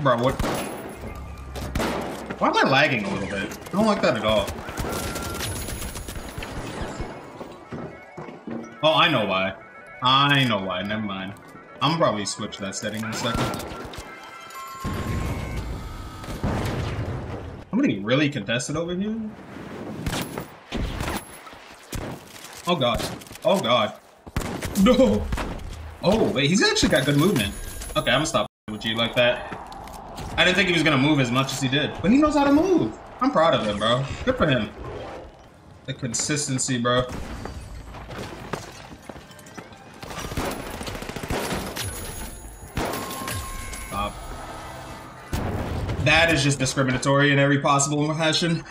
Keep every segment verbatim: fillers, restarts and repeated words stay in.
Bro, what? Why am I lagging a little bit? I don't like that at all. Oh, I know why. I know why. Never mind. I'm probably switch that setting in a second. I'm getting really contested over here. Oh god. Oh god. No. Oh wait, he's actually got good movement. Okay, I'm gonna stop with you like that. I didn't think he was gonna move as much as he did, but he knows how to move. I'm proud of him, bro. Good for him. The consistency, bro. Stop. That is just discriminatory in every possible fashion.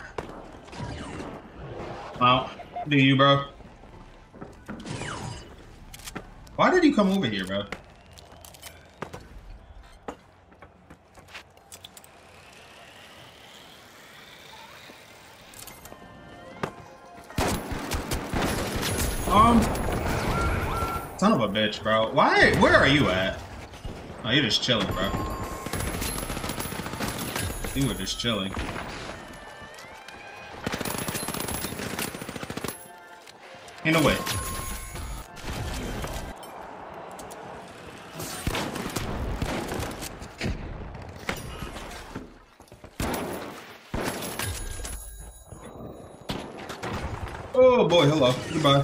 Wow. Do you, bro? Why did you come over here, bro? Um, son of a bitch, bro. Why? Where are you at? Oh, you're just chilling, bro. You were just chilling. Ain't no way. Oh boy, hello. Goodbye.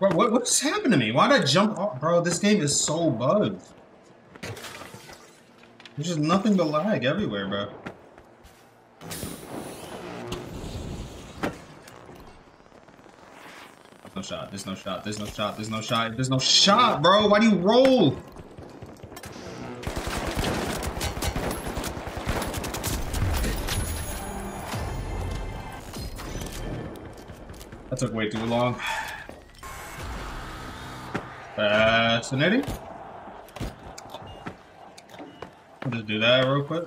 Bro, what, what just happened to me? Why'd I jump off? Bro, this game is so bugged. There's just nothing but lag everywhere, bro. No shot, there's no shot, there's no shot, there's no shot, there's no shot, bro! Why do you roll? That took way too long. Fascinating. I'll just do that real quick.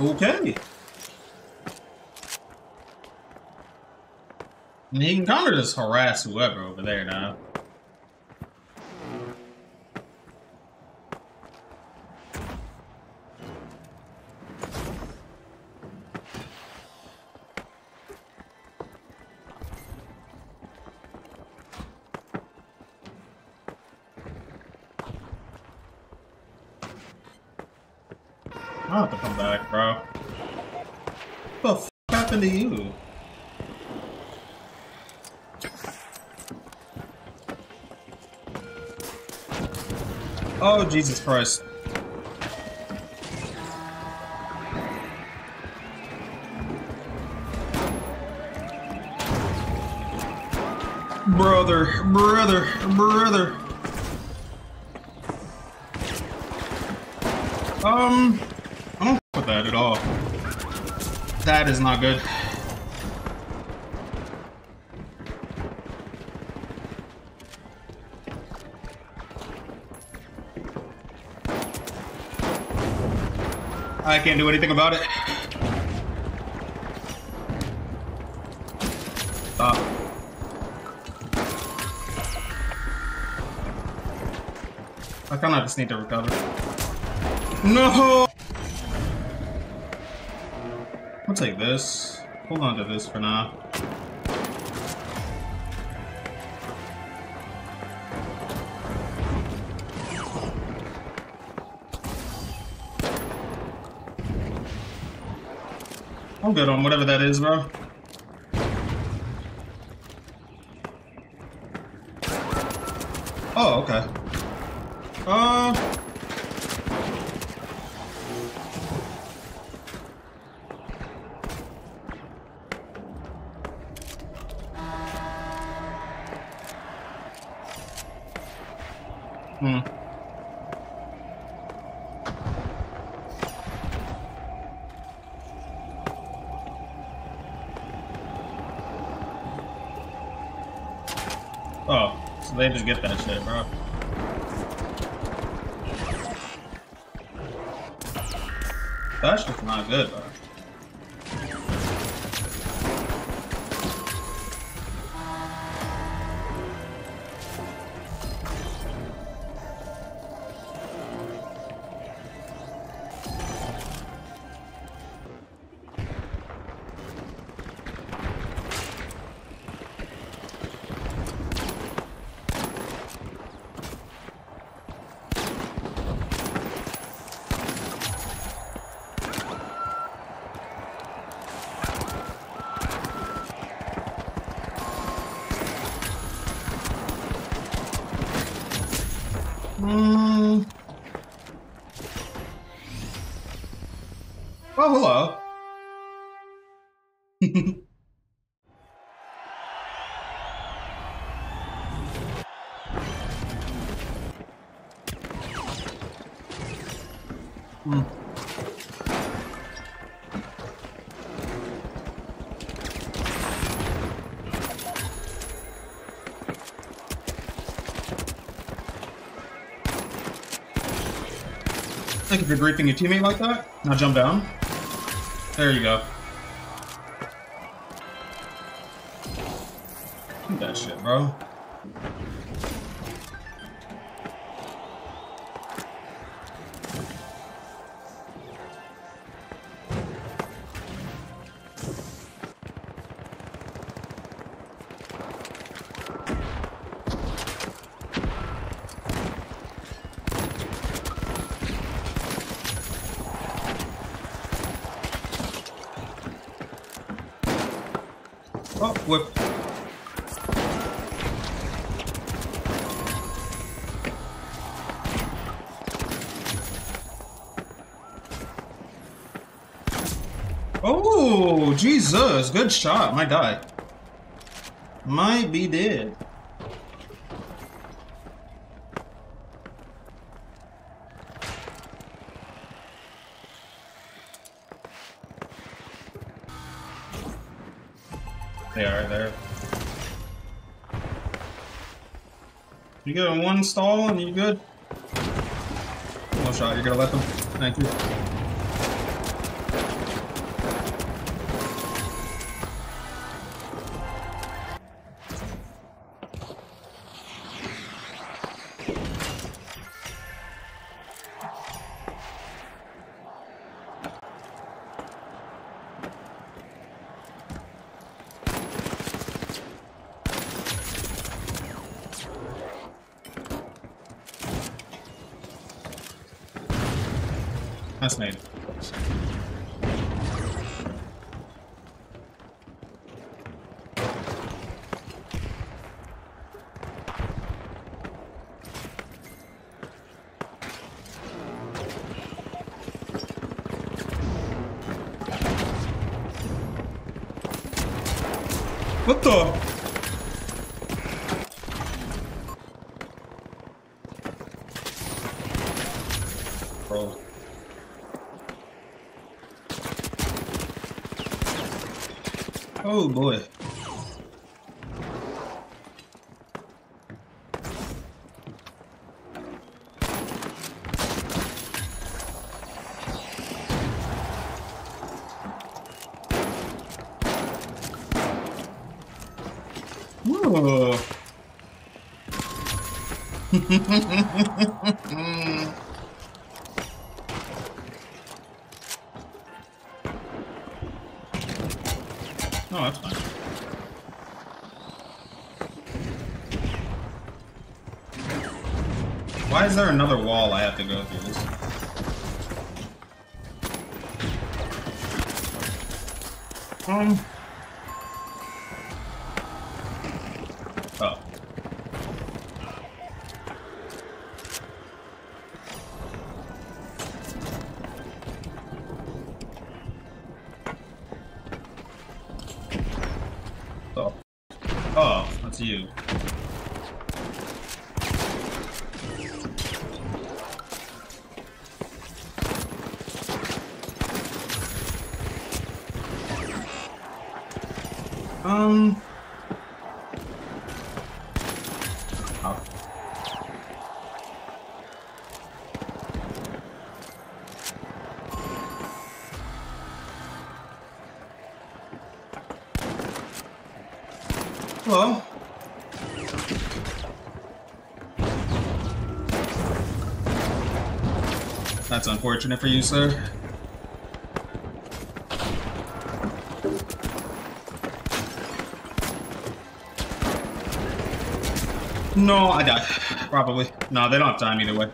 Okay. And he can kind of just harass whoever over there now. I'll have to come back, bro. What the f*** happened to you? Oh, Jesus Christ. Brother, brother, brother. Um... that at all. That is not good. I can't do anything about it. Stop. I kind of just need to recover. No! I'll take this. Hold on to this for now. I'm good on whatever that is, bro. Oh, okay. Uh... Hmm. Oh, so they just get that shit, bro. That shit's not good, bro. Mm. Oh, hello. mm. Like if you're griefing your teammate like that, now jump down. There you go. Do that shit, bro. Oh, whip. Oh, Jesus. Good shot. Might die. Might be dead. They are there. You get a one stall and you good? No shot, you're gonna let them. Thank you. That's made. What the? Bro. Oh boy. Whoa. No, that's fine. Why is there another wall I have to go through this? Um. Oh. Oh, that's you. Um. Oh. Hello. That's unfortunate for you, sir. No, I died. Probably. No, they don't have time either way.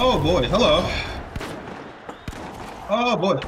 Oh boy, hello. Oh boy.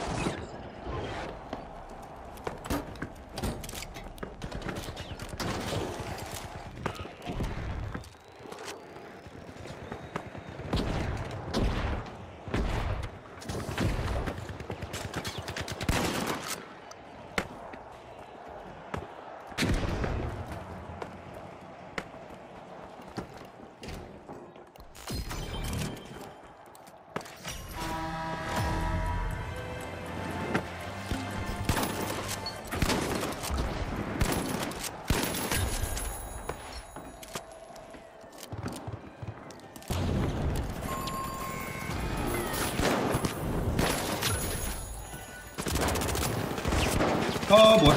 Oh boy.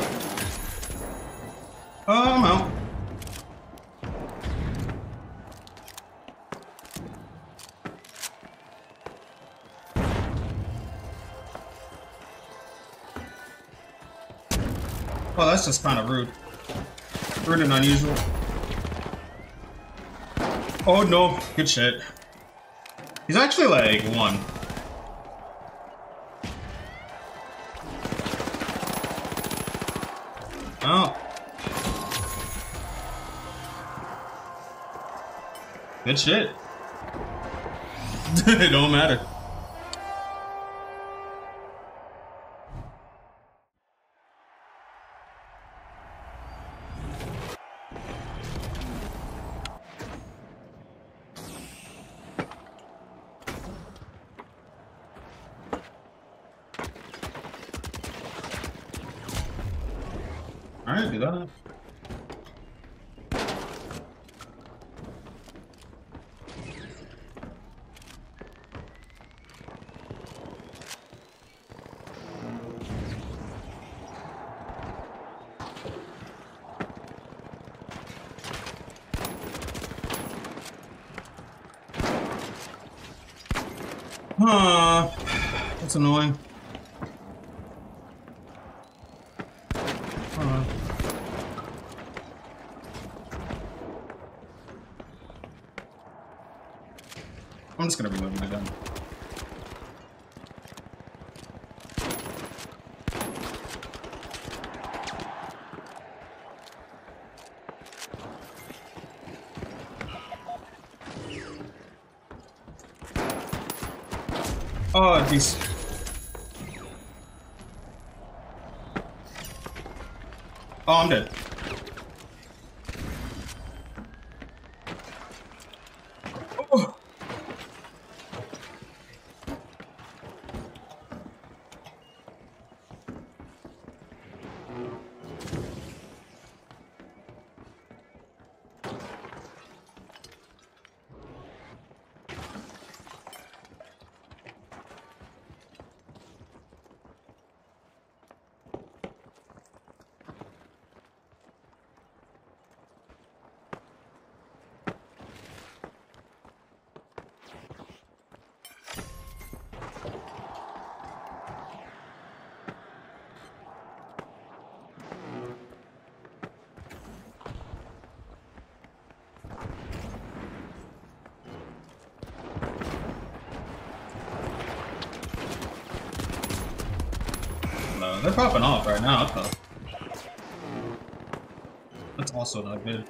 Oh, I'm out. Oh, that's just kind of rude. Rude and unusual. Oh no, good shit. He's actually like one. Oh. Good shit. It don't matter. Alright, do that. Huh, that's annoying. I'm just gonna reload my gun. Oh, jeez. Oh, I'm dead. They're popping off right now, though. That's also not good.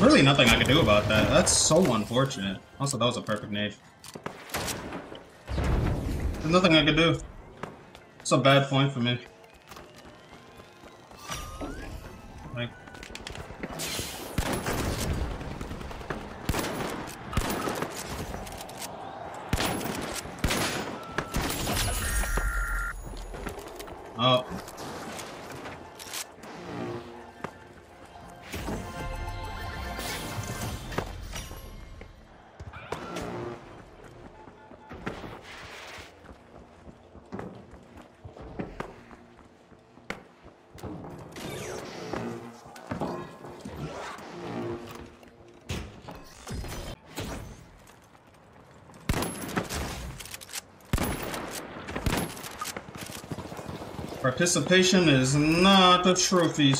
Really nothing I can do about that. That's so unfortunate. Also, that was a perfect nade. There's nothing I could do. It's a bad point for me. Like... Oh. Participation is not a trophy.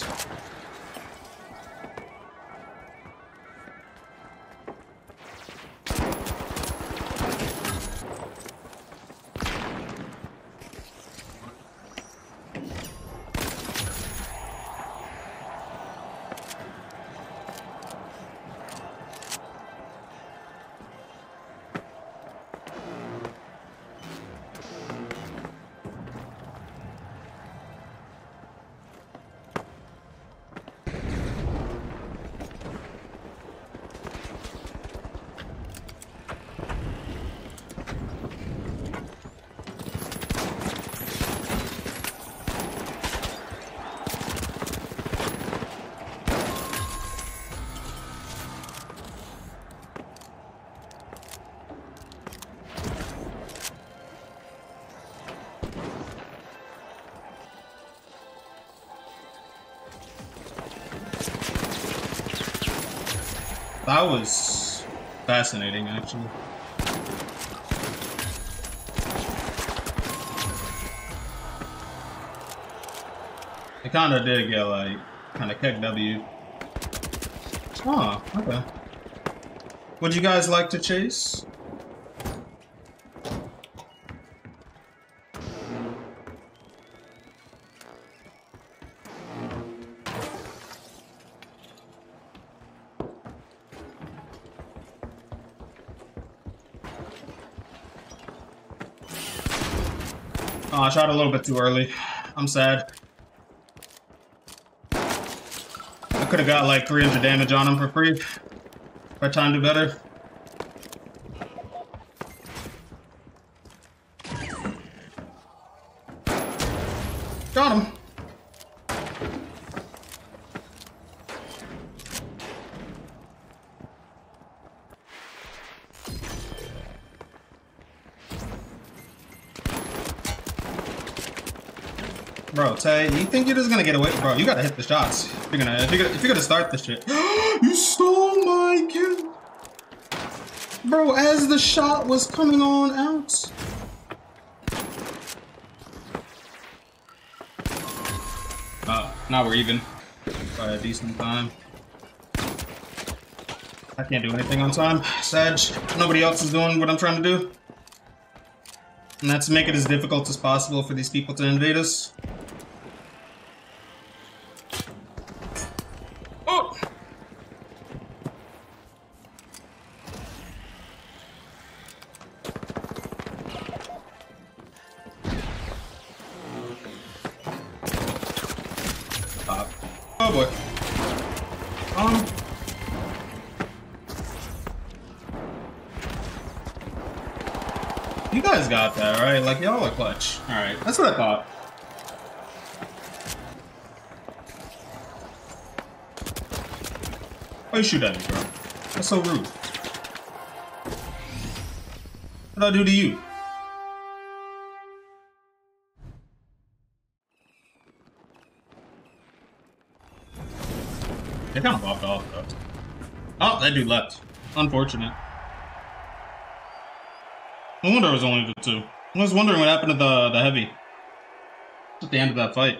That was fascinating, actually. I kind of did get, like, kind of kick W. Oh, okay. Would you guys like to chase? I shot a little bit too early. I'm sad. I could have got like three hundred damage on him for free. If I timed it better. Got him. Bro, Tay, you think you're just gonna get away? Bro, you gotta hit the shots. If you're gonna, if you're gonna, if you're gonna start this shit. You stole my kill! Bro, as the shot was coming on out. Uh, now we're even. By a decent time. I can't do anything on time. Sag, nobody else is doing what I'm trying to do. And that's make it as difficult as possible for these people to invade us. You guys got that, right? Like, y'all are clutch. Alright, that's what I thought. Why you shoot at me, bro? That's so rude. What did I do to you? They kind of popped off, though. Oh, that dude left. Unfortunate. No wonder it was only the two. I was wondering what happened to the, the heavy. At the end of that fight.